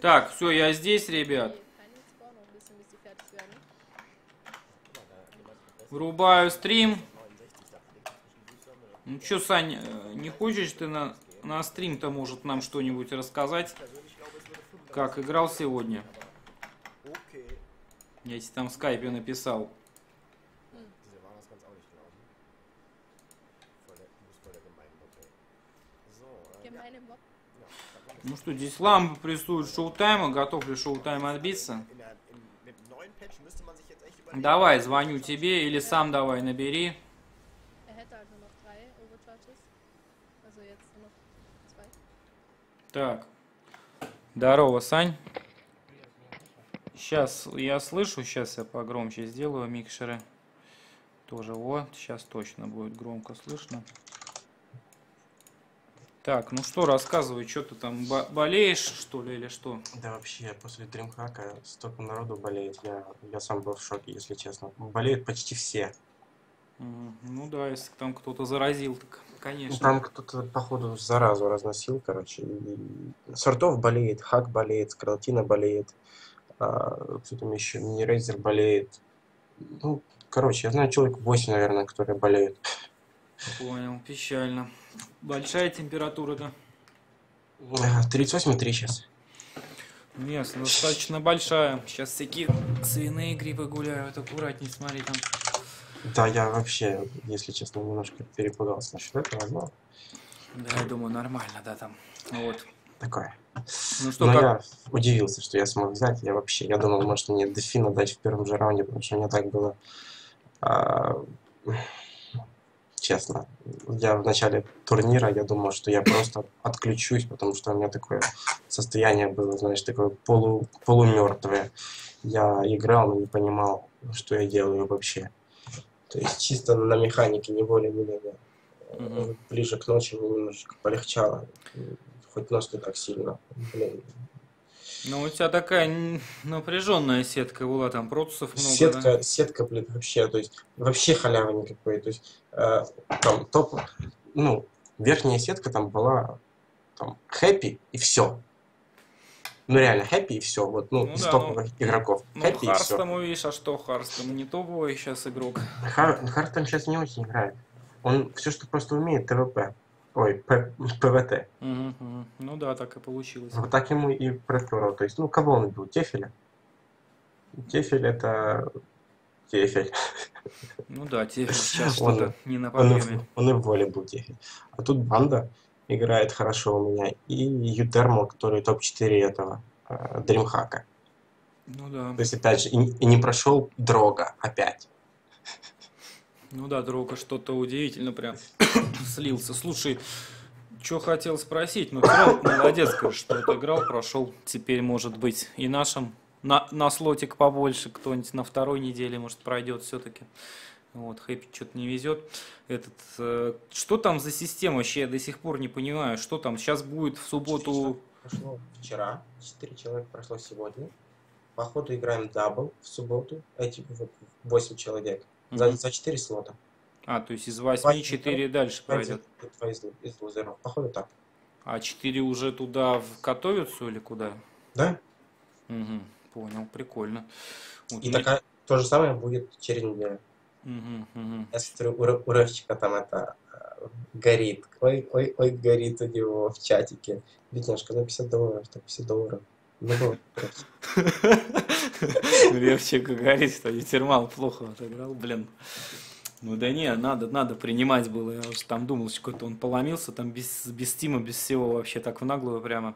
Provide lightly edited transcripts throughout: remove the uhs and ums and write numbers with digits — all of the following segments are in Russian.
Так, все, я здесь, ребят. Врубаю стрим. Ну что, Сань, не хочешь ты на стрим-то, может, нам что-нибудь рассказать? Как играл сегодня? Я тебе там в скайпе написал. Ну что, здесь Ламба прессует Showtime. Готов ли Showtime отбиться? Давай, звоню тебе или сам давай набери. Так. Здорово, Сань. Сейчас я слышу, сейчас я погромче сделаю микшеры. Тоже вот, сейчас точно будет громко слышно. Так, ну что, рассказывай, что ты там болеешь, что ли, или что? Да вообще, после DreamHack'а столько народу болеет, я сам был в шоке, если честно. Болеют почти все. Ну да, если там кто-то заразил, так, конечно. Там кто-то, походу, заразу разносил, короче. И сортов болеет, Хак болеет, Скарлатина болеет, кто там еще, Мини-Рейзер болеет. Ну, короче, я знаю человек 8, наверное, которые болеют. Понял, печально. Большая температура-то? 38,3 сейчас. Нет, достаточно большая. Сейчас всякие свиные грибы гуляют, аккуратней смотри там. Да, я вообще, если честно, немножко перепугался насчет этого, но... Да, я думаю, нормально, да, там. Вот. Такое. Ну, что, но я удивился, что я смог взять. Я вообще, я думал, может, мне дефина дать в первом же раунде, потому что у меня так было... Честно, я в начале турнира, я думал, что я просто отключусь, потому что у меня такое состояние было, знаешь, такое полумертвое. Я играл, но не понимал, что я делаю вообще. То есть чисто на механике, не более-менее. Ближе к ночи мне немножко полегчало, хоть нос не так сильно. Блин. Ну, у тебя такая напряженная сетка была, там процессов много, сетка, да? Сетка, блин, вообще, то есть, вообще халявы никакой, то есть, там, топ, ну, верхняя сетка там была, там, хэппи и все. Ну, реально, хэппи и все, вот, ну, ну из да, топовых ну, игроков, ну, хэппи и все. Ну, видишь, а что Харс там, не топовый сейчас игрок? Харс там сейчас не очень играет, он все, что просто умеет, ТВП. Ой, ПВТ. Угу. Ну да, так и получилось. Вот так ему и профессору. То есть, ну, кого он убил? Тефеля? Тефель это... Тефель. Ну да, Тефель сейчас что-то не на проблеме. Он и в воле был Тефель. А тут банда играет хорошо у меня. И uThermal, который топ-4 этого DreamHack'а. Ну да. То есть, опять же, и не прошел Дрога опять. Ну да, Дрога что-то удивительно прям слился. Слушай, что хотел спросить, но ну, молодец, что отыграл, прошел. Теперь, может быть, и нашим на слотик побольше кто-нибудь на второй неделе, может, пройдет все-таки. Вот, Хэппи что-то не везет. Этот, что там за система вообще, я до сих пор не понимаю, что там сейчас будет в субботу. Прошло вчера, 4 человека прошло сегодня. Походу играем дабл в субботу, эти 8 человек. За 4 слота. А, то есть из 8 4 дальше пройдет. Из лузеров. Походу так. А 4 уже туда в Катовицу или куда? Да. Угу, понял, прикольно. Вот и мне... такая, то же самое будет через неделю. Угу. Я смотрю, у Рывчика там это горит. Ой, горит у него в чатике. Бедняжка, на $50, так $50. Ревчик говорит, что uThermal плохо отыграл, блин. Ну да не, надо принимать было. Я уже там думал, что-то он поломился, там без стима, без всего вообще так в наглую прямо.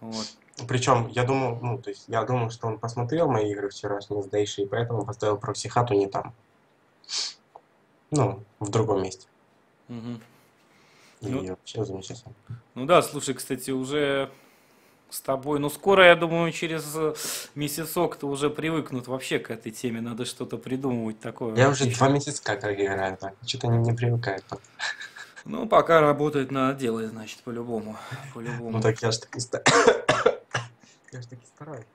Вот. Причем я думал, ну, то есть я думал, что он посмотрел мои игры вчерашние с Дэйшей, и поэтому поставил прокси-хату не там. Ну, в другом месте. Угу. И ну, вообще замечательно. Ну да, слушай, кстати, уже. С тобой. Ну, скоро, я думаю, через месяцок-то уже привыкнут вообще к этой теме. Надо что-то придумывать такое. Я уже 2 месяца как играю, так. Что-то не привыкает. Ну, пока работает надо делать, значит, по-любому. Ну, так я ж таки стараюсь.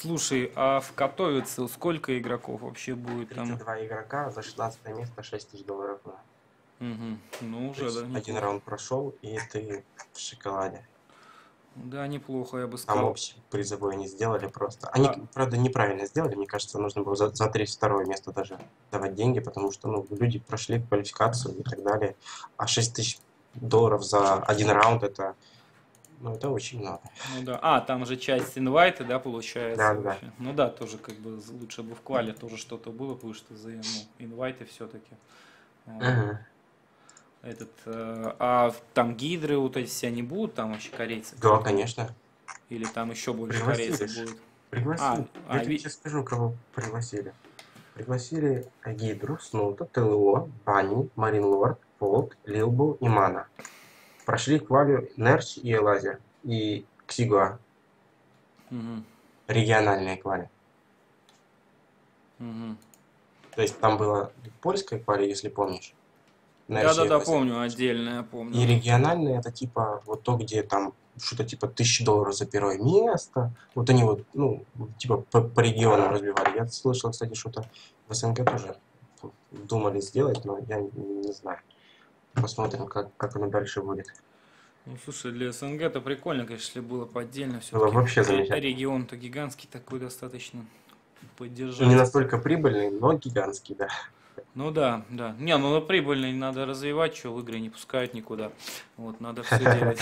Слушай, а в Катовице сколько игроков вообще будет там? 2 игрока за 16 место $6 тысяч. Угу. Ну, уже, да, один раунд прошел, и ты в шоколаде. Да, неплохо, я бы сказал. Там общий призовой они сделали просто. Они, правда, неправильно сделали. Мне кажется, нужно было за 32-е место даже давать деньги, потому что ну, люди прошли квалификацию и так далее. А $6000 за один раунд, это, ну, это очень много. Ну, да. А, там же часть инвайта, да, получается? Да, да. Ну да, тоже как бы лучше бы в квале тоже что-то было, потому что за инвайты все-таки. Ага. Этот, а там гидры вот эти все не будут, там вообще корейцы? Да, конечно. Или там еще больше корейцев будет? Пригласили. Я тебе сейчас скажу, кого пригласили. Пригласили Гидру, Снута, ТЛО, Бани, MarineLord, Полт, Лилбул и MaNa. Прошли квалю Нерч и Elazer. И XiGua. Угу. Региональные квали. Угу. То есть там была польская квали, если помнишь. Да-да-да, помню, отдельно, я помню. И региональные, это типа вот то, где там что-то типа $1000 за первое место. Вот они вот, ну, типа по регионам разбивали. Я слышал, кстати, что-то в СНГ тоже думали сделать, но я не знаю. Посмотрим, как оно дальше будет. Ну, слушай, для СНГ это прикольно, конечно, если было по отдельно. Было вообще замечательно. Регион-то гигантский такой достаточно поддержать. Ну, не настолько прибыльный, но гигантский, да. Ну да, да. Не, ну прибыльный надо развивать, что в игры не пускают никуда. Вот, надо все делать.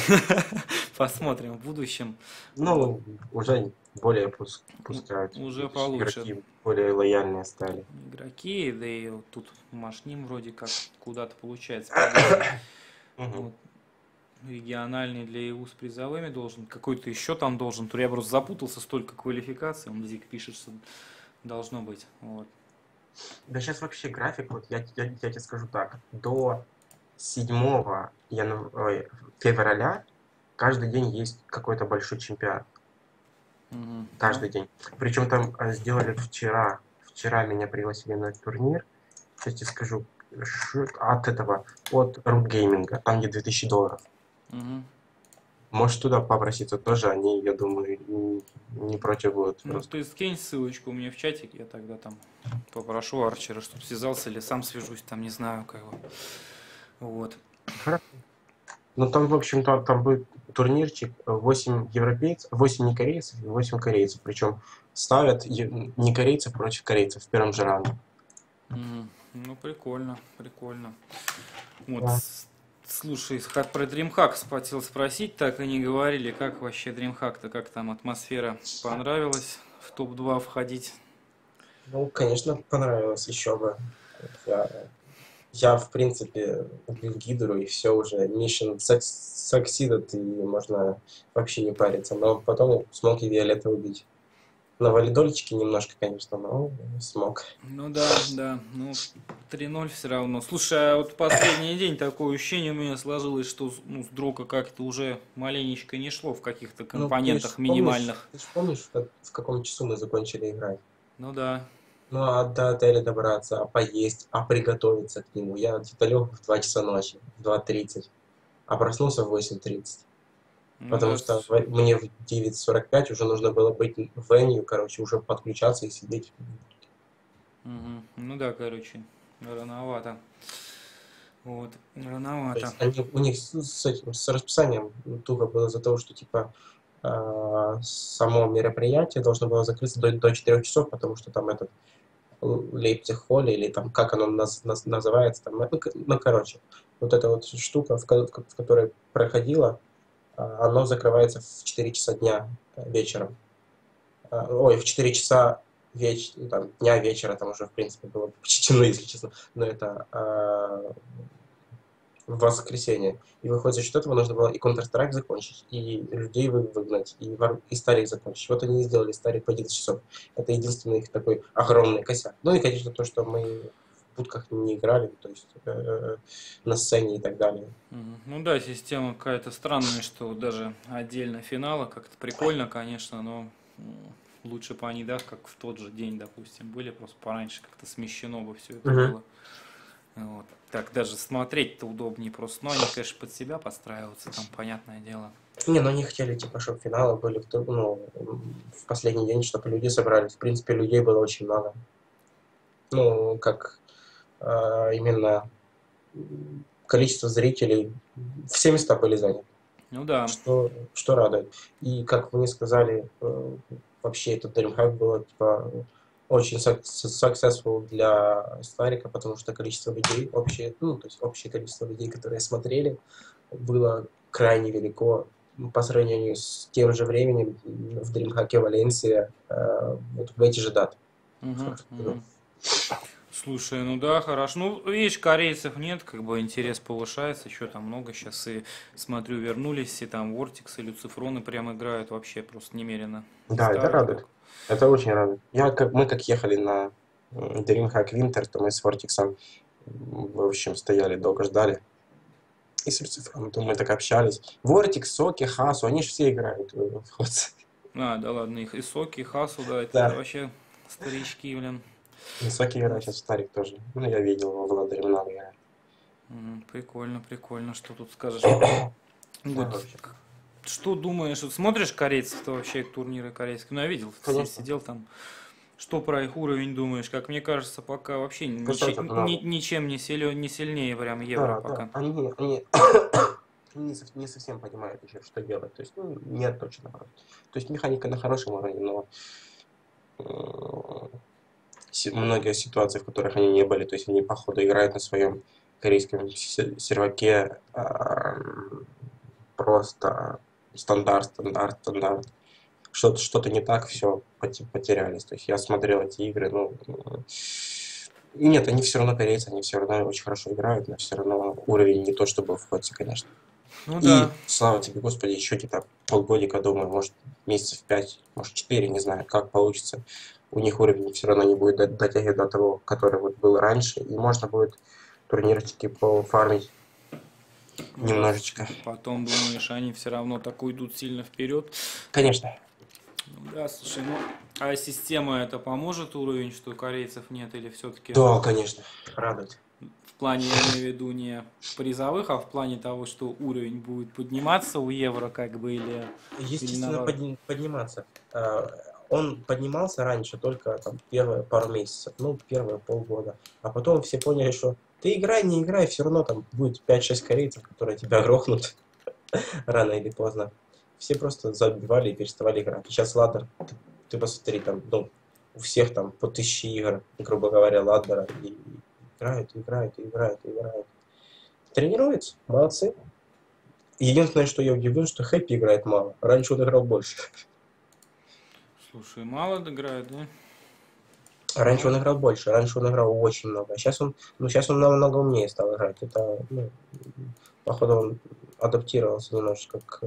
Посмотрим в будущем. Ну, уже более пускают. Уже получше. Игроки более лояльные стали. Игроки, да и тут машним вроде как куда-то получается. Региональный для ЕУ с призовыми должен. Какой-то еще там должен. Я просто запутался, столько квалификаций. Он здесь пишет, что должно быть. Вот. Да сейчас вообще график, вот я тебе скажу так, до 7 февраля каждый день есть какой-то большой чемпионат. Mm-hmm. Каждый день. Причем там сделали вчера, меня пригласили на турнир, сейчас тебе скажу, от этого, от RUBGaming, там где $2000. Mm-hmm. Может туда попроситься тоже, они, я думаю, не против будут. Ну, ты скинь ссылочку у меня в чатик, я тогда там попрошу Арчера, чтобы связался или сам свяжусь, там не знаю как бы. Вот. Ну там, в общем-то, там будет турнирчик, 8 европейцев, 8 не корейцев и 8 корейцев. Причем ставят не корейцев против корейцев в первом же раунде. Ну прикольно, прикольно. Вот. Да. Слушай, про DreamHack хотел спросить, так и не говорили, как вообще DreamHack-то, как там атмосфера, понравилась в топ-2 входить? Ну, конечно, понравилось, еще бы. Я в принципе, убил Гидру, и все уже, Mission Succeeded, и можно вообще не париться. Но потом смог и Виолетта убить. На валидольчике немножко, конечно, но смог. Ну да, да. Ну, 3-0 все равно. Слушай, а вот последний день такое ощущение у меня сложилось, что ну, с Дрока как-то уже маленечко не шло в каких-то компонентах, ну, минимальных. Ты же помнишь, в каком часу мы закончили играть? Ну да. Ну а до отеля добраться, а поесть, а приготовиться к нему. Я где-то лег в 2 часа ночи, в 2:30, а проснулся в 8:30. Потому что мне в 9:45 уже нужно было быть в venue, короче, уже подключаться и сидеть. Угу. Ну да, короче, рановато. Вот, рановато. Они, у них с расписанием туго было за того, что типа само мероприятие должно было закрыться до 4 часов, потому что там этот Лейпциг-холл или там как оно называется, там, ну короче, вот эта вот штука, в которой проходила, оно закрывается в 4 часа дня вечером. Ой, в 4 часа там, дня вечера, там уже, в принципе, было почти, ну, если честно, но это воскресенье. И выходит, за счет этого нужно было и Counter-Strike закончить, и людей выгнать, и Старик закончить. Вот они и сделали Старик по 11 часов. Это единственный их такой огромный косяк. Ну и, конечно, то, что мы... будках не играли, то есть на сцене и так далее. Ну да, система какая-то странная, что даже отдельно финала как-то прикольно, конечно, но лучше бы они, да, как в тот же день, допустим, были, просто пораньше как-то смещено бы все это было. Вот. Так даже смотреть-то удобнее просто, но они, конечно, под себя подстраиваются, там, понятное дело. Не, ну они хотели, типа, чтобы финалы были в последний день, чтобы люди собрались. В принципе, людей было очень много. Ну, как... именно количество зрителей, все места были заняты. Ну да. Что радует. И, как вы сказали, вообще этот DreamHack был типа очень successful для Старика, потому что количество людей, общее количество людей, которые смотрели, было крайне велико по сравнению с тем же временем в DreamHack Валенсия вот в эти же даты. Слушай, ну да, хорошо. Ну, видишь, корейцев нет, как бы интерес повышается, еще там много сейчас, и смотрю, вернулись, и там Vortix, и Люцифроны прям играют вообще просто немерено. Да, это радует. Это очень радует. Мы как ехали на DreamHack Winter, то мы с Vortix'ом, в общем, стояли, долго ждали. И с Люцифроном, то мы так общались. Vortix, Соки, Hasu, они же все играют в ходце. А, да ладно, их и Соки, и Hasu, да, это вообще старички, блин. Высокий играет, сейчас Старик тоже. Ну, я видел его, Влада Ремнал играет. Прикольно, прикольно, что тут скажешь. Вот, что думаешь, вот смотришь корейцев-то вообще, турниры корейские? Ну, я видел, сидел там. Что про их уровень думаешь? Как мне кажется, пока вообще ничем не сильнее прям Евро пока. Они не совсем понимают еще, что делать. То есть, ну, нет точно. То есть, механика на хорошем уровне, но... Многие ситуации, в которых они не были, то есть они, походу, играют на своем корейском серваке просто стандарт. Что-то не так, все, потерялись. То есть я смотрел эти игры, нет, они все равно корейцы, они все равно очень хорошо играют, но все равно уровень не то, что был в ходце, конечно. Ну, и, да. Слава тебе, Господи, еще где-то полгодика, думаю, может, месяцев 5, может, 4, не знаю, как получится. У них уровень все равно не будет дотягивать до того, который вот был раньше. И можно будет турнирчики пофармить немножечко. Потом, думаешь, они все равно так уйдут сильно вперед. Конечно. Да, слушай, а система это поможет уровень, что корейцев нет, или все-таки... Да, конечно, радует. В плане, я имею в виду, не призовых, а в плане того, что уровень будет подниматься у Евро, как бы, или... Естественно, подниматься. Он поднимался раньше только там, первые пару месяцев, ну, первые полгода. А потом все поняли, что ты играй, не играй, все равно там будет 5-6 корейцев, которые тебя грохнут рано или поздно. Все просто забивали и переставали играть. Сейчас ладдер, ты посмотри, там, ну, у всех там по 1000 игр, грубо говоря, ладдера. И играют. Тренируются, молодцы. Единственное, что я удивлен, что Хэппи играет мало. Раньше он играл больше. Слушай, мало играет, да? Раньше он играл больше, раньше он играл очень много. Сейчас он намного умнее стал играть. Это, ну, походу, он адаптировался немножко к...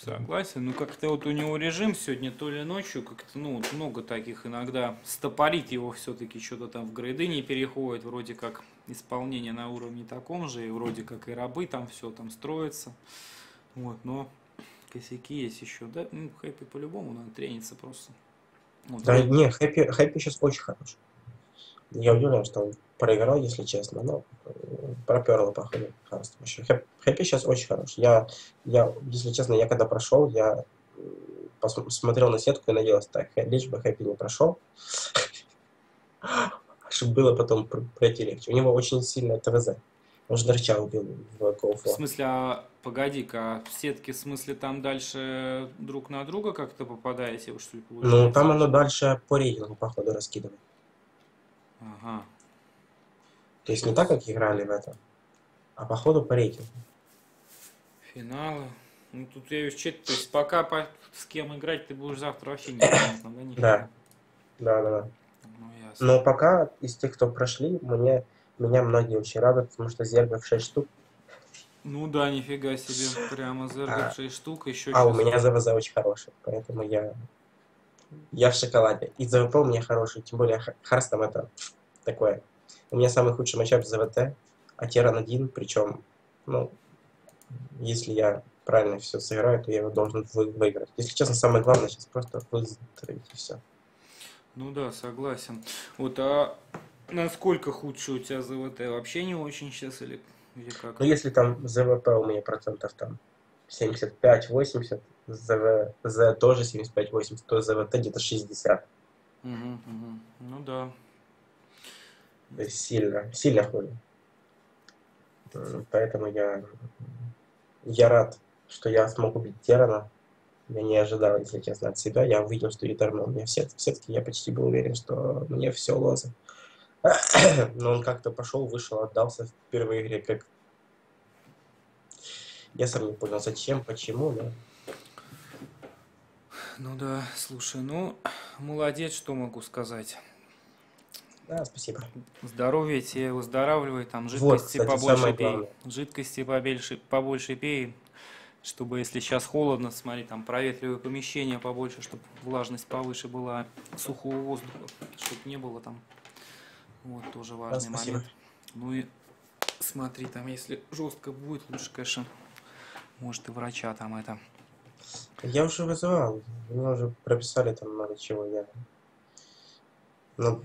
Согласен, ну как-то вот у него режим сегодня то ли ночью, как-то, ну, много таких иногда стопорит его все-таки, что-то там в грейды не переходит, вроде как исполнение на уровне таком же, и вроде как и рабы там все там строится, вот, но... Косяки есть еще, да? Ну, Хэппи по-любому надо трениться просто. Вот. Да, не, Хэппи сейчас очень хорош. Я удивлен, что он проиграл, если честно, но проперло, походу, харство. Хэппи сейчас очень хорош. Я, если честно, я когда прошел, я посмотрел на сетку и надеялся, так, лишь бы Хэппи не прошел, чтобы было потом пройти легче. У него очень сильное ТВЗ. Он же Нерча убил в Коуфо. В смысле, а погоди-ка, в сетке, в смысле, там дальше друг на друга как-то попадаете? Что ли, получается? Ну, там оно дальше по рейтингу, походу, раскидывает. Ага. То есть не так, как играли в это, а походу по рейтингу. Финалы. Ну, тут я еще читаю, то есть пока с кем играть ты будешь завтра вообще непонятно, да? Нифига. Да. Ну, ясно. Но пока из тех, кто прошли, меня многие очень радуют, потому что зергов 6 штук. Ну да, нифига себе, прямо зергов 6 штук. Еще у меня ЗВЗ очень хороший, поэтому я в шоколаде. И ЗВП у меня хороший, тем более Харстом это такое. У меня самый худший матчап ЗВТ, а Теран 1, причем, ну, если я правильно все сыграю, то я его должен выиграть. Если честно, самое главное сейчас просто выздороветь и все. Ну да, согласен. Вот, насколько худший у тебя ЗВТ? Вообще не очень сейчас или как? Ну, если там ЗВП у меня процентов там 75-80, ЗВЗ тоже 75-80, то ЗВТ где-то 60. Ну да. То есть сильно хуже. Поэтому я рад, что я смог убить Терана. Я не ожидал, если честно, от себя. Я увидел, что uThermal у меня в сетке. Я почти был уверен, что мне все лозы. Но он как-то пошел, вышел, отдался в первой игре. Как... Я сам не понял, зачем, почему. Да? Ну да, слушай, ну, молодец, что могу сказать. Да, спасибо. Здоровье тебе, выздоравливай, там жидкости вот, кстати, побольше пей. Жидкости побольше пей, чтобы, если сейчас холодно, смотри, там проветривай помещение побольше, чтобы влажность повыше была, сухого воздуха, чтобы не было там. Вот тоже важный момент. Ну и смотри, там, если жестко будет, лучше, конечно, может и врача там это. Я уже вызывал, мне уже прописали там много чего, я...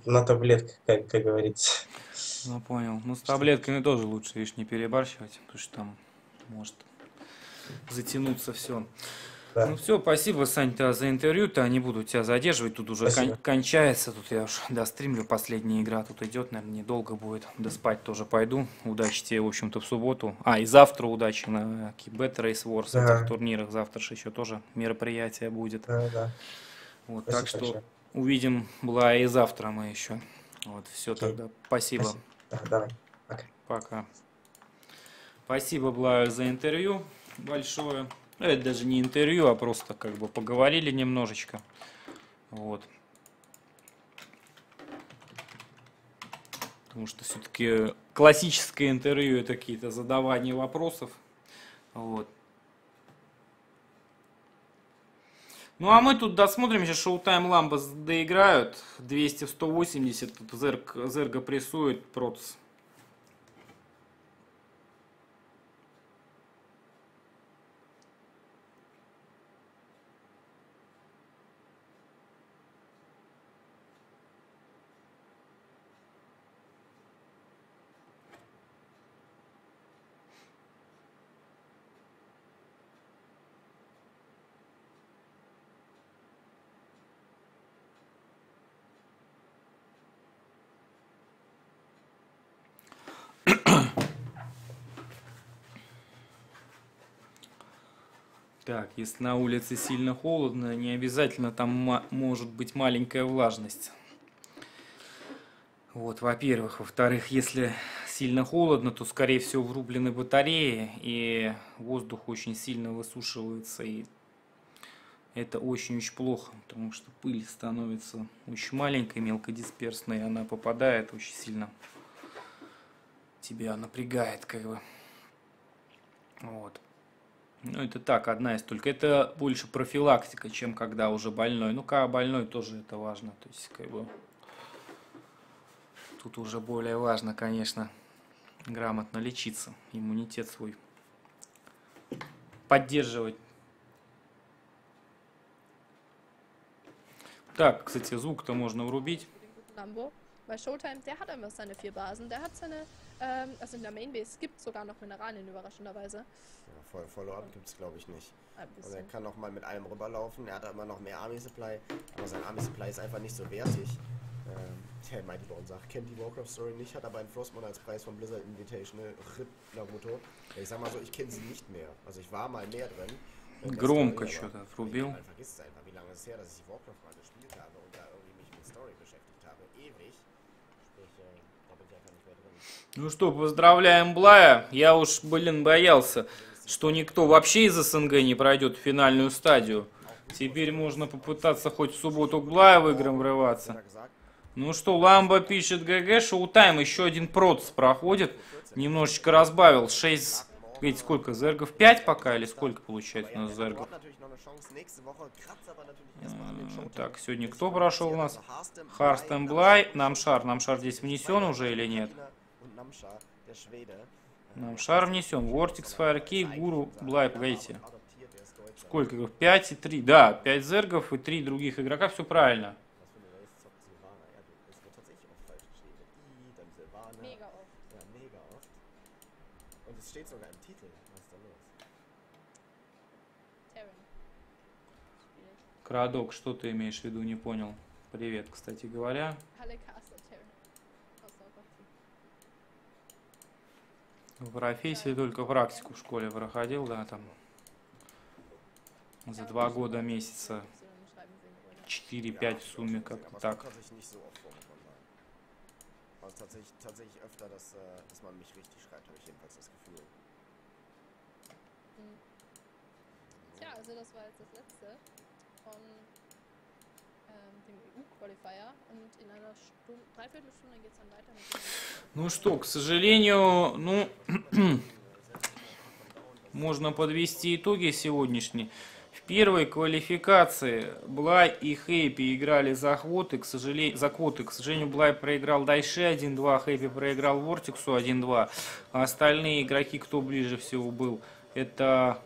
На таблетках, как говорится. Ну, понял. Ну, с таблетками тоже лучше, видишь, не перебарщивать, потому что там может затянуться все. Да. Ну, все, спасибо, Сань, за интервью, я не буду тебя задерживать, тут уже кончается, тут я уж достримлю, последняя игра тут идет, наверное, недолго будет, доспать тоже пойду, удачи тебе, в общем-то, в субботу, и завтра удачи на Кибета Race Wars, этих турнирах, завтра же еще тоже мероприятие будет. Да. Вот, спасибо, так что большое. Увидим Блай и завтра мы еще, вот, все тогда, спасибо. Давай. Пока. Спасибо, Блай, за интервью большое. Это даже не интервью, а просто как бы поговорили немножечко. Вот. Потому что все-таки классическое интервью — это какие-то задавания вопросов. Вот. Ну а мы тут досмотрим, сейчас Showtime Ламба доиграют. 200 в 180, тут Зерга прессует, Проц. Так, если на улице сильно холодно, не обязательно там может быть маленькая влажность. Вот, во-первых. Во-вторых, если сильно холодно, то, скорее всего, врублены батареи, и воздух очень сильно высушивается, и это очень-очень плохо, потому что пыль становится очень маленькой, мелкодисперсной, и она попадает очень сильно. Тебя напрягает, как бы. Вот. Ну, это так, одна из только. Это больше профилактика, чем когда уже больной. Ну, когда больной, тоже это важно. То есть, как бы, тут уже более важно, конечно, грамотно лечиться, иммунитет свой поддерживать. Так, кстати, звук-то можно врубить. Bei Showtime, der hat einfach seine 4 Basen, der hat seine, also in der Mainbase gibt es sogar noch Mineralien, überraschenderweise. Ja, Follow-up gibt es, glaube ich, nicht. Und er kann noch mal mit allem rüberlaufen, er hat immer noch mehr Army Supply, aber sein Army Supply ist einfach nicht so wertig. Der Mighty Lord sagt, kennt die Warcraft-Story nicht, hat aber einen Frostmon als Preis von Blizzard Invitational, Rittler-Motor. Ich sag mal so, ich kenne sie nicht mehr, also ich war mal mehr drin. Громко что-то врубил. Vergiss es einfach, wie lange es her, dass ich Warcraft mal gespielt habe und da irgendwie mich mit Story beschäftigt habe, ewig. Ну что, поздравляем Блая. Я уж, блин, боялся, что никто вообще из СНГ не пройдет финальную стадию. Теперь можно попытаться хоть в субботу к Блаю в играм врываться. Ну что, Ламба пишет, ГГ, Showtime, еще один проц проходит. Немножечко разбавил, 6... Ведь сколько, зергов 5 пока, или сколько получается у нас зергов? Так, сегодня кто прошел у нас? Харстен Блай, NamsharR. NamsharR здесь внесен уже или нет? NamsharR внесен. Vortix, Файрки, Гуру, Блай, погодите. Сколько? 5 и 3. Да, 5 зергов и 3 других игрока, все правильно. Крадок, что ты имеешь в виду, не понял. Привет, кстати говоря. В профессии только практику в школе проходил, да, там за 2 года месяца 4-5 в сумме, как-то так. Ну что, к сожалению, ну можно подвести итоги сегодняшней. В первой квалификации Блай и Хэппи играли за квоты, к сожалению, Блай проиграл Дайше 1-2, Хэппи проиграл Вортиксу 1-2, а остальные игроки, кто ближе всего был, это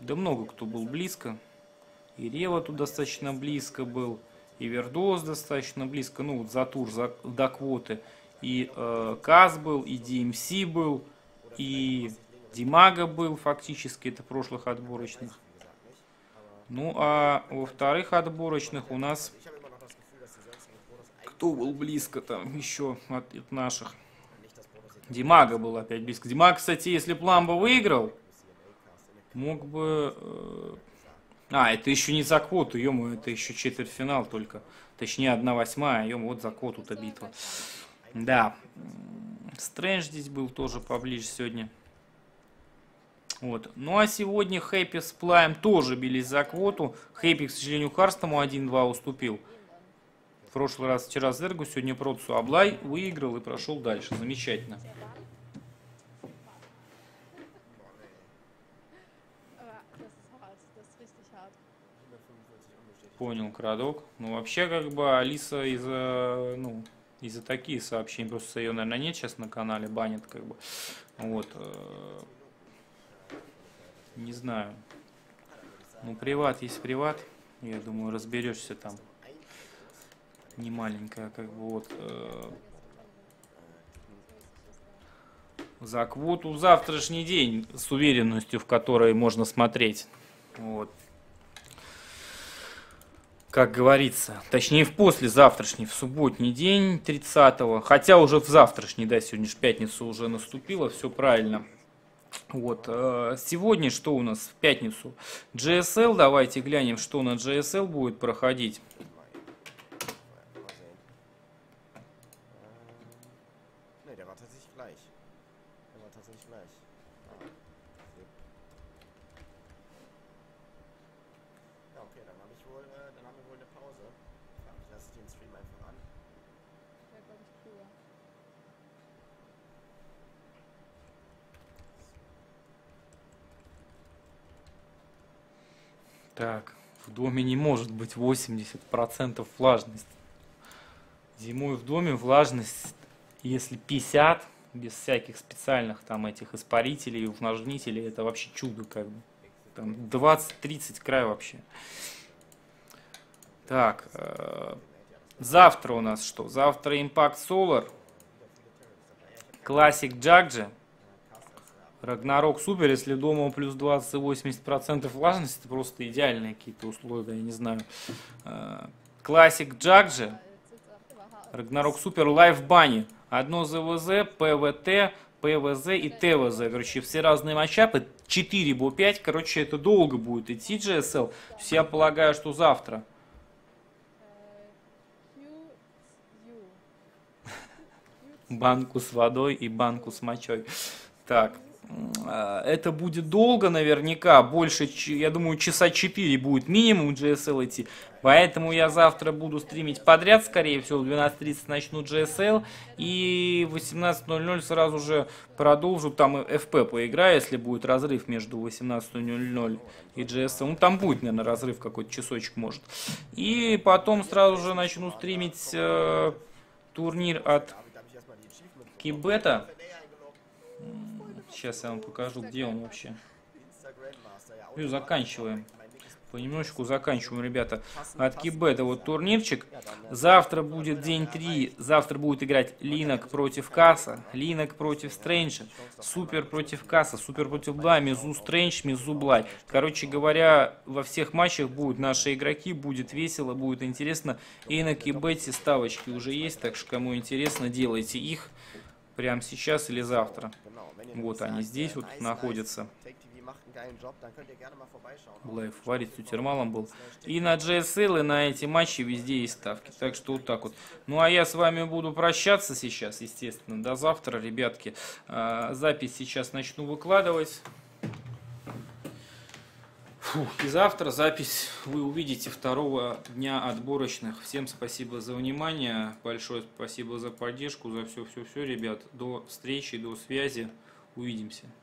да много кто был близко. И Рева тут достаточно близко был, и Вердос достаточно близко, ну вот за тур, до квоты. И Кас был, и DMC был, и DIMAGA был фактически, это прошлых отборочных. Ну а во вторых отборочных у нас, кто был близко там еще от наших? DIMAGA был опять близко. DIMAGA, кстати, если б Ламба выиграл, мог бы... А, это еще не за квоту, ё-моё, это еще четвертьфинал только. Точнее, 1/8, ё-моё, вот за квоту-то битва. Да. Стрэндж здесь был тоже поближе сегодня. Вот. Ну, а сегодня Хэппи с Плаем тоже бились за квоту. Хэппи, к сожалению, Карстому 1-2 уступил. В прошлый раз вчера Зергу, сегодня Процу. Аблай выиграл и прошел дальше. Замечательно. Понял, Крадок. Ну, вообще, как бы, Алиса из-за такие сообщения, просто ее, наверное, нет сейчас на канале, банят, как бы. Вот. Не знаю. Ну, приват есть приват. Я думаю, разберешься там. Не маленькая, как бы, вот. За квоту завтрашний день, с уверенностью, в которой можно смотреть. Вот. Как говорится, точнее в послезавтрашний, в субботний день 30-го, хотя уже в завтрашний, да, сегодня же пятница уже наступила, все правильно. Вот, сегодня что у нас в пятницу? GSL, давайте глянем, что на GSL будет проходить. Так, в доме не может быть 80% влажность. Зимой в доме влажность, если 50, без всяких специальных там этих испарителей и увлажнителей, это вообще чудо, как бы. Там 20-30 край вообще. Так, завтра у нас что? Завтра Impact Solar, Classic Jagger, Рагнарок Супер, если дома плюс 20 и 80% влажности, это просто идеальные какие-то условия, я не знаю. Классик Джагджи, Рагнарок Супер, Лайв Бани, одно ЗВЗ, ПВТ, ПВЗ и ТВЗ, короче, все разные матчапы, 4 по 5, короче, это долго будет идти GSL, я полагаю, что завтра. Банку с водой и банку с мочой. Так. Это будет долго наверняка, больше, я думаю, часа 4 будет минимум GSL идти, поэтому я завтра буду стримить подряд, скорее всего, в 12:30 начну GSL и в 18:00 сразу же продолжу, там FP поиграю, если будет разрыв между 18:00 и GSL, ну там будет, наверное, разрыв какой-то, часочек может, и потом сразу же начну стримить турнир от Кибета. Сейчас я вам покажу, где он вообще. И заканчиваем. Понемножку заканчиваем, ребята. От Кибета вот турнирчик. Завтра будет день 3. Завтра будет играть Линок против Касса. Линок против Стрэнджа. Супер против Касса. Супер против Блай. Мизу Стрэндж, Мизу Блай. Короче говоря, во всех матчах будут наши игроки. Будет весело, будет интересно. И на Кибете ставочки уже есть. Так что, кому интересно, делайте их. прямо сейчас или завтра. Вот они здесь вот находятся. Блай варить с uThermal'ом был. И на GSL, и на эти матчи везде есть ставки. Так что вот так вот. Ну а я с вами буду прощаться сейчас, естественно. До завтра, ребятки. Запись сейчас начну выкладывать. И завтра запись вы увидите второго дня отборочных. Всем спасибо за внимание. Большое спасибо за поддержку, за все-все-все, ребят. До встречи, до связи. Увидимся.